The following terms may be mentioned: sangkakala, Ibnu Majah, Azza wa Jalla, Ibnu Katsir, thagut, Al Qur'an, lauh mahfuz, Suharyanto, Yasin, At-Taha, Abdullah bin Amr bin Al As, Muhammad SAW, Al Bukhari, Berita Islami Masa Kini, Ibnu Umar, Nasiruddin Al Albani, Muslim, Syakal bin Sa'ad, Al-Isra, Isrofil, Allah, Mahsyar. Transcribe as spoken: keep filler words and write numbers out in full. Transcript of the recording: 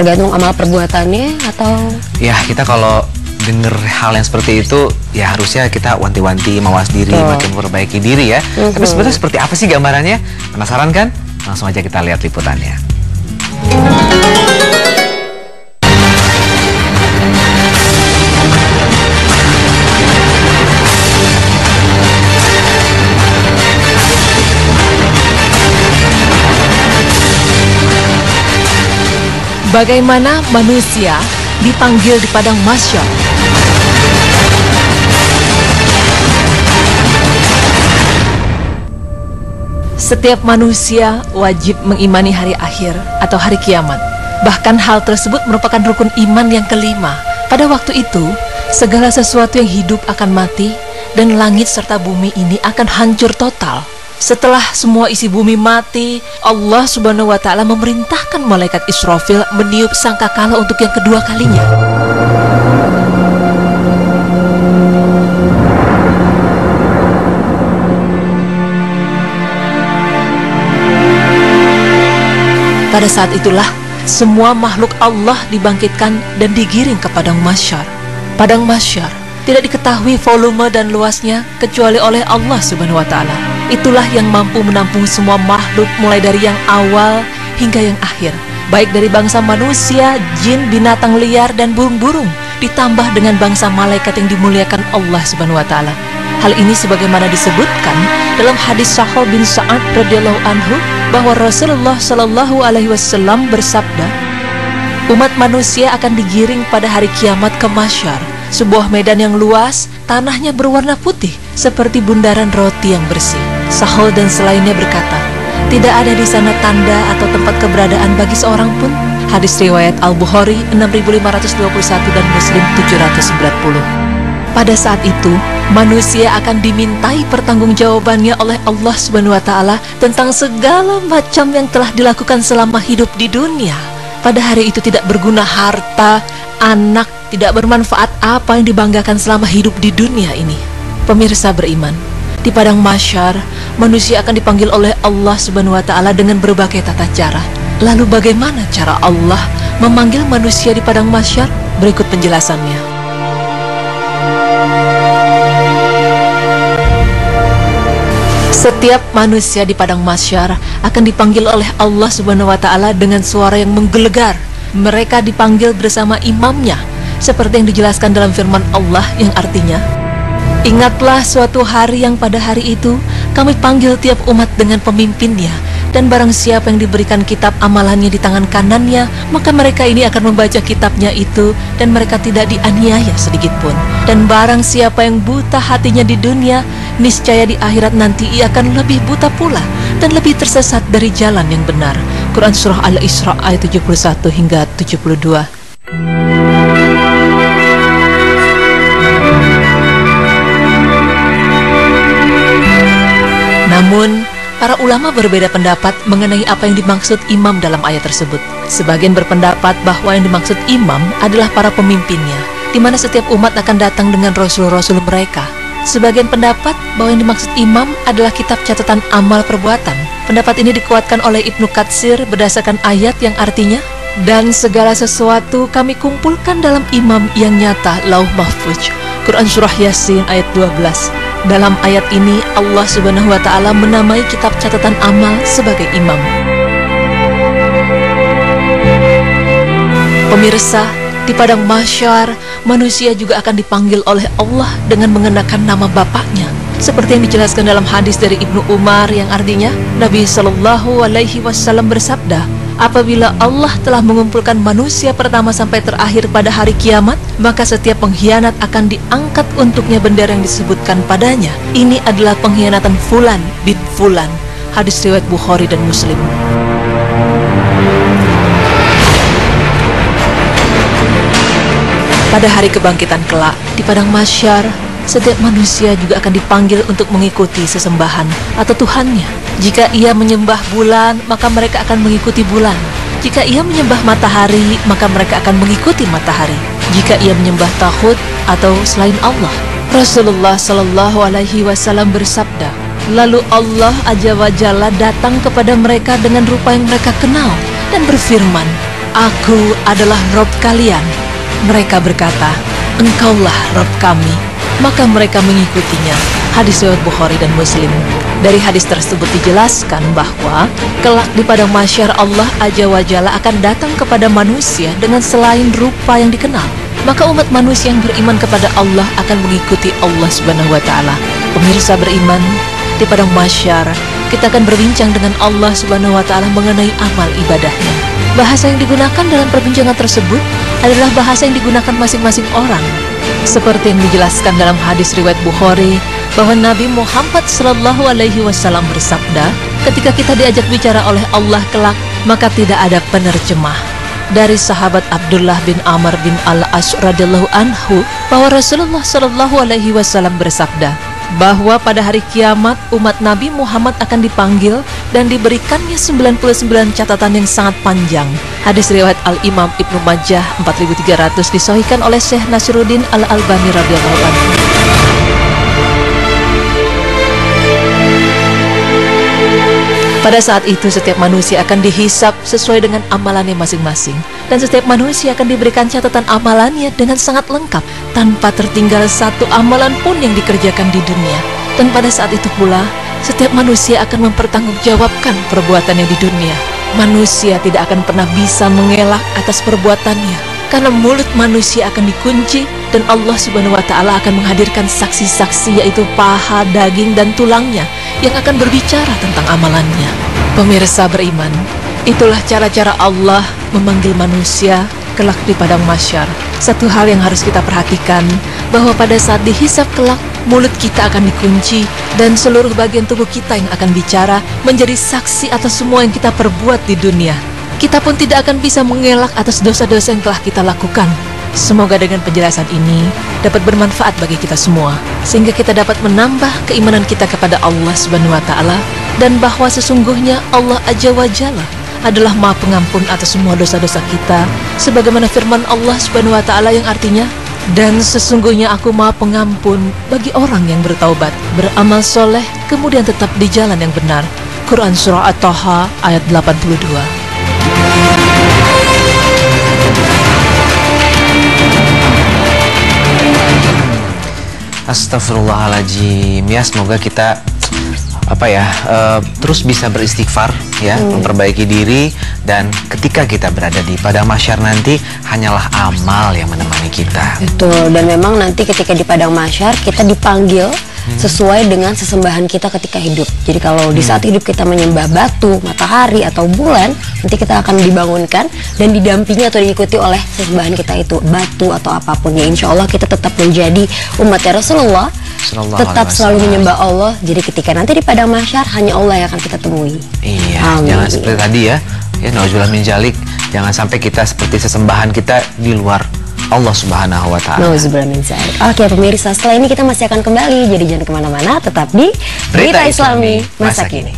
tergantung amal perbuatannya atau? Ya, kita kalau dengar hal yang seperti itu ya harusnya kita wanti-wanti mawas diri, oh. makin memperbaiki diri ya. Mm-hmm. Tapi sebetulnya seperti apa sih gambarannya? Penasaran kan? Langsung aja kita lihat liputannya. Bagaimana manusia dipanggil di Padang Mahsyar? Setiap manusia wajib mengimani hari akhir atau hari kiamat. Bahkan hal tersebut merupakan rukun iman yang kelima. Pada waktu itu, segala sesuatu yang hidup akan mati dan langit serta bumi ini akan hancur total. Setelah semua isi bumi mati, Allah Subhanahu wa Ta'ala memerintahkan malaikat Isrofil meniup sangkakala untuk yang kedua kalinya. Pada saat itulah semua makhluk Allah dibangkitkan dan digiring ke Padang Mahsyar. Padang Mahsyar tidak diketahui volume dan luasnya kecuali oleh Allah Subhanahu wa Ta'ala. Itulah yang mampu menampung semua makhluk mulai dari yang awal hingga yang akhir. Baik dari bangsa manusia, jin, binatang liar, dan burung-burung. Ditambah dengan bangsa malaikat yang dimuliakan Allah Subhanahu wa Ta'ala. Hal ini sebagaimana disebutkan dalam hadis Syakal bin Sa'ad radhiyallahu anhu bahwa Rasulullah Shallallahu alaihi wasallam bersabda, umat manusia akan digiring pada hari kiamat ke Mahsyar, sebuah medan yang luas, tanahnya berwarna putih seperti bundaran roti yang bersih. Sahol dan selainnya berkata, tidak ada di sana tanda atau tempat keberadaan bagi seorang pun. Hadis riwayat Al Bukhari enam ribu lima ratus dua puluh satu dan Muslim tujuh ratus sembilan puluh. Pada saat itu, manusia akan dimintai pertanggungjawabannya oleh Allah Subhanahu wa Ta'ala tentang segala macam yang telah dilakukan selama hidup di dunia. Pada hari itu tidak berguna harta, anak, tidak bermanfaat apa yang dibanggakan selama hidup di dunia ini. Pemirsa beriman, di Padang Mahsyar, manusia akan dipanggil oleh Allah Subhanahu wa Ta'ala dengan berbagai tata cara. Lalu bagaimana cara Allah memanggil manusia di Padang Mahsyar? Berikut penjelasannya. Setiap manusia di Padang Mahsyar akan dipanggil oleh Allah Subhanahu wa Ta'ala dengan suara yang menggelegar. Mereka dipanggil bersama imamnya, seperti yang dijelaskan dalam firman Allah yang artinya, ingatlah suatu hari yang pada hari itu kami panggil tiap umat dengan pemimpinnya, dan barang siapa yang diberikan kitab amalannya di tangan kanannya, maka mereka ini akan membaca kitabnya itu dan mereka tidak dianiaya sedikitpun. Dan barang siapa yang buta hatinya di dunia, niscaya di akhirat nanti ia akan lebih buta pula dan lebih tersesat dari jalan yang benar. Quran Surah Al-Isra ayat tujuh puluh satu hingga tujuh puluh dua. Namun, para ulama berbeda pendapat mengenai apa yang dimaksud imam dalam ayat tersebut. Sebagian berpendapat bahwa yang dimaksud imam adalah para pemimpinnya, di mana setiap umat akan datang dengan rasul-rasul mereka. Sebagian pendapat bahwa yang dimaksud imam adalah kitab catatan amal perbuatan. Pendapat ini dikuatkan oleh Ibnu Katsir berdasarkan ayat yang artinya, dan segala sesuatu kami kumpulkan dalam imam yang nyata, lauh mahfuz. Quran Surah Yasin ayat dua belas. Dalam ayat ini, Allah Subhanahu wa Ta'ala menamai kitab catatan amal sebagai imam. Pemirsa, di Padang Mahsyar, manusia juga akan dipanggil oleh Allah dengan mengenakan nama Bapaknya. Seperti yang dijelaskan dalam hadis dari Ibnu Umar yang artinya, Nabi Shallallahu alaihi wasallam bersabda, apabila Allah telah mengumpulkan manusia pertama sampai terakhir pada hari kiamat, maka setiap pengkhianat akan diangkat untuknya bendera yang disebutkan padanya. Ini adalah pengkhianatan fulan bin fulan. Hadis riwayat Bukhari dan Muslim. Pada hari kebangkitan kelak, di Padang Mahsyar, setiap manusia juga akan dipanggil untuk mengikuti sesembahan atau Tuhannya. Jika ia menyembah bulan, maka mereka akan mengikuti bulan. Jika ia menyembah matahari, maka mereka akan mengikuti matahari. Jika ia menyembah thagut atau selain Allah. Rasulullah Shallallahu alaihi wasallam bersabda, lalu Allah Azza wa Jalla datang kepada mereka dengan rupa yang mereka kenal dan berfirman, Aku adalah Rob kalian. Mereka berkata, Engkaulah Rob kami. Maka mereka mengikutinya. Hadis riwayat Bukhari dan Muslim. Dari hadis tersebut dijelaskan bahwa kelak di padang mahsyar Allah Azza wa Jalla akan datang kepada manusia dengan selain rupa yang dikenal. Maka umat manusia yang beriman kepada Allah akan mengikuti Allah Subhanahu wa Ta'ala. Pemirsa beriman, di padang mahsyar kita akan berbincang dengan Allah Subhanahu wa Ta'ala mengenai amal ibadahnya. Bahasa yang digunakan dalam perbincangan tersebut adalah bahasa yang digunakan masing-masing orang. Seperti yang dijelaskan dalam hadis riwayat Bukhari, bahwa Nabi Muhammad shallallahu alaihi wasallam bersabda, ketika kita diajak bicara oleh Allah kelak, maka tidak ada penerjemah. Dari sahabat Abdullah bin Amr bin Al As radhiyallahu anhu, bahwa Rasulullah shallallahu alaihi wasallam bersabda, bahwa pada hari kiamat umat Nabi Muhammad akan dipanggil dan diberikannya sembilan puluh sembilan catatan yang sangat panjang. Hadis riwayat Al-Imam Ibnu Majah empat ribu tiga ratus disahihkan oleh Syekh Nasiruddin Al Albani radhiyallahu anhu. Pada saat itu setiap manusia akan dihisap sesuai dengan amalannya masing-masing, dan setiap manusia akan diberikan catatan amalannya dengan sangat lengkap tanpa tertinggal satu amalan pun yang dikerjakan di dunia. Dan pada saat itu pula setiap manusia akan mempertanggungjawabkan perbuatannya di dunia. Manusia tidak akan pernah bisa mengelak atas perbuatannya, karena mulut manusia akan dikunci dan Allah Subhanahu wa Ta'ala akan menghadirkan saksi-saksi, yaitu paha, daging, dan tulangnya, yang akan berbicara tentang amalannya. Pemirsa beriman, itulah cara-cara Allah memanggil manusia kelak di padang mahsyar. Satu hal yang harus kita perhatikan, bahwa pada saat dihisap kelak, mulut kita akan dikunci dan seluruh bagian tubuh kita yang akan bicara, menjadi saksi atas semua yang kita perbuat di dunia. Kita pun tidak akan bisa mengelak atas dosa-dosa yang telah kita lakukan. Semoga dengan penjelasan ini dapat bermanfaat bagi kita semua, sehingga kita dapat menambah keimanan kita kepada Allah Subhanahu wa Ta'ala, dan bahwa sesungguhnya Allah Azza wa Jalla adalah Maha Pengampun atas semua dosa-dosa kita, sebagaimana firman Allah Subhanahu wa Ta'ala yang artinya, dan sesungguhnya Aku Maha Pengampun bagi orang yang bertaubat, beramal soleh, kemudian tetap di jalan yang benar. Quran Surah At-Taha ayat delapan puluh dua. Astagfirullahaladzim. Ya, semoga kita apa ya uh, terus bisa beristighfar ya, hmm. memperbaiki diri, dan ketika kita berada di padang mahsyar nanti hanyalah amal yang menemani kita. Betul. Dan memang nanti ketika di padang mahsyar kita dipanggil sesuai dengan sesembahan kita ketika hidup. Jadi kalau di saat hidup kita menyembah batu, matahari, atau bulan, nanti kita akan dibangunkan dan didampingi atau diikuti oleh sesembahan kita itu, batu atau apapun. Ya, insya Allah kita tetap menjadi umatnya Rasulullah, tetap selalu menyembah Allah. Jadi ketika nanti di padang mahsyar, hanya Allah yang akan kita temui. Iya. Amin. Jangan seperti tadi ya, ya nauzubillah min dzalik, jangan sampai kita seperti sesembahan kita di luar Allah Subhanahu wa Ta'ala. Oke pemirsa, setelah ini kita masih akan kembali, jadi jangan kemana-mana, tetap di Berita Islami Masa Kini.